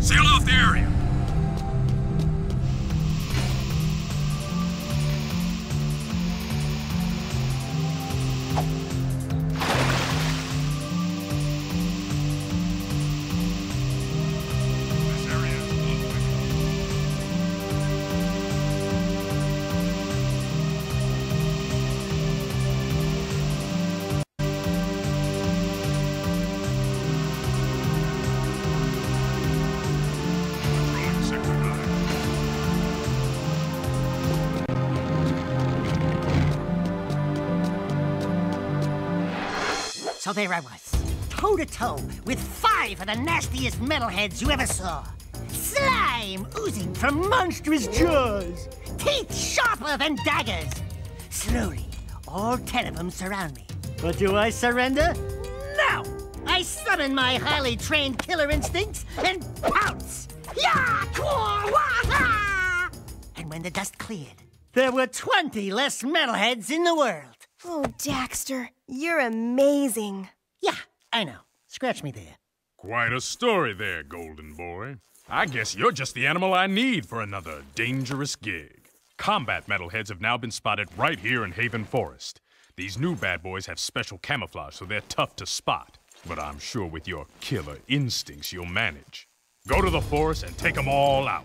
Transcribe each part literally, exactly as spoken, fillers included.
Sail off the area! So there I was, toe-to-toe with five of the nastiest metalheads you ever saw. Slime oozing from monstrous jaws, teeth sharper than daggers. Slowly, all ten of them surround me. But do I surrender? No! I summon my highly trained killer instincts and pounce! Yah! Quah! Wah! And when the dust cleared, there were twenty less metalheads in the world. Oh, Daxter, you're amazing. Yeah, I know. Scratch me there. Quite a story there, golden boy. I guess you're just the animal I need for another dangerous gig. Combat metalheads have now been spotted right here in Haven Forest. These new bad boys have special camouflage, so they're tough to spot. But I'm sure with your killer instincts, you'll manage. Go to the forest and take them all out.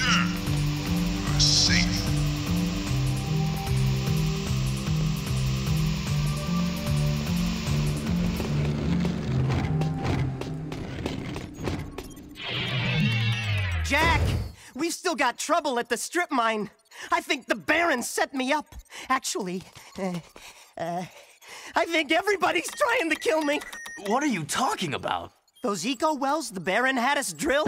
creature. You are safe. Jack, we've still got trouble at the strip mine. I think the Baron set me up. Actually, uh, uh, I think everybody's trying to kill me. What are you talking about? Those Eco Wells the Baron had us drill?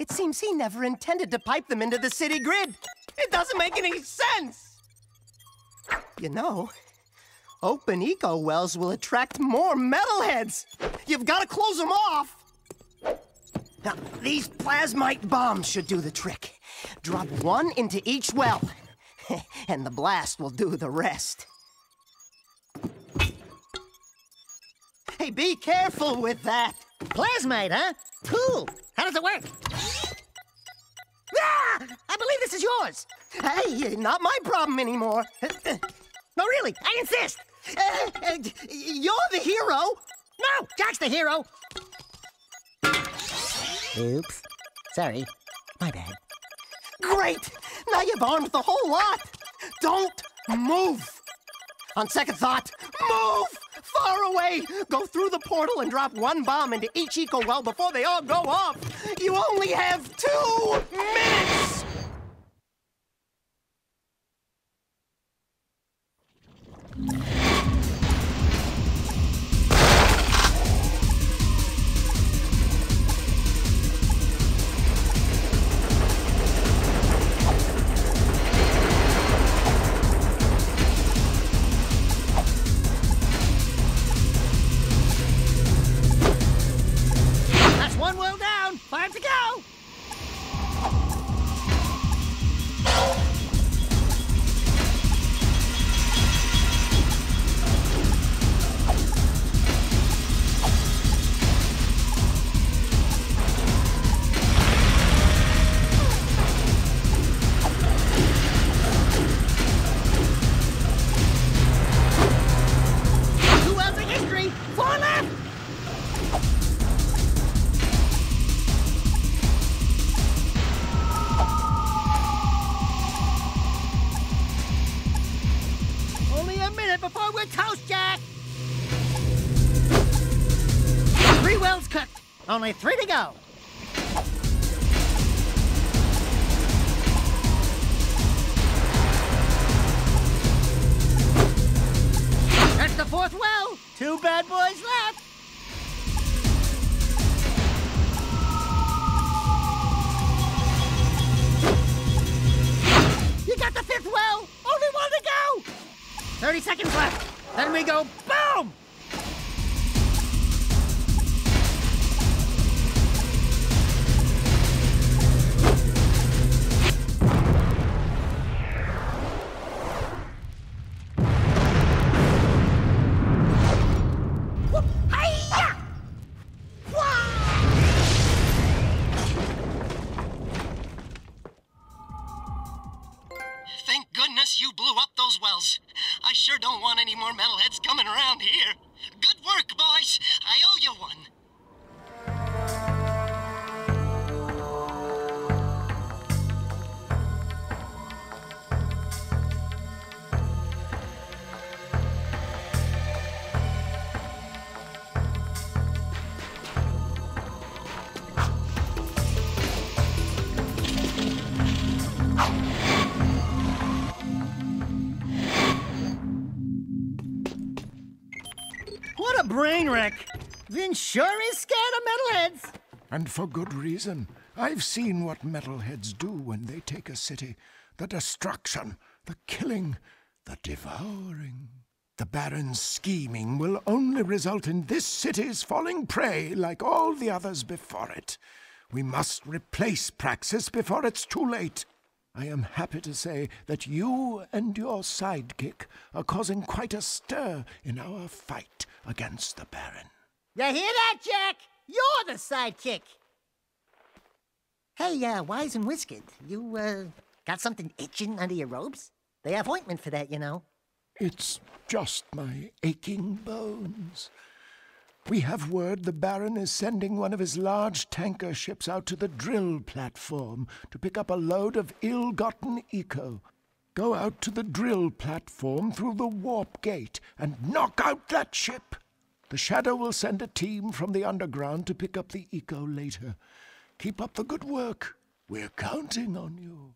It seems he never intended to pipe them into the city grid. It doesn't make any sense! You know, open Eco Wells will attract more metalheads. You've got to close them off. Now, these plasmite bombs should do the trick. Drop one into each well, and the blast will do the rest. Hey, be careful with that. Plasmite, huh? Cool. How does it work? Ah! I believe this is yours. Hey, not my problem anymore. No, really, I insist. Uh, uh, you're the hero. No, Jack's the hero. Oops. Sorry. My bad. Great! Now you've armed the whole lot! Don't move! On second thought, move! Far away! Go through the portal and drop one bomb into each eco well before they all go off! You only have two minutes! Only three to go. That's the fourth well. Two bad boys left. You got the fifth well. Only one to go. thirty seconds left. Then we go boom. Here. Good work, boys. I owe you one. Brain wreck. Vin sure is scared of metalheads. And for good reason. I've seen what metalheads do when they take a city. The destruction, the killing, the devouring. The Baron's scheming will only result in this city's falling prey like all the others before it. We must replace Praxis before it's too late. I am happy to say that you and your sidekick are causing quite a stir in our fight against the Baron. You hear that, Jack? You're the sidekick. Hey, uh, Wise and Whiskered, you, uh, got something itching under your robes? They have ointment for that, you know. It's just my aching bones. We have word the Baron is sending one of his large tanker ships out to the drill platform to pick up a load of ill-gotten eco. Go out to the drill platform through the warp gate and knock out that ship. The Shadow will send a team from the underground to pick up the eco later. Keep up the good work. We're counting on you.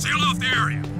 Seal off the area.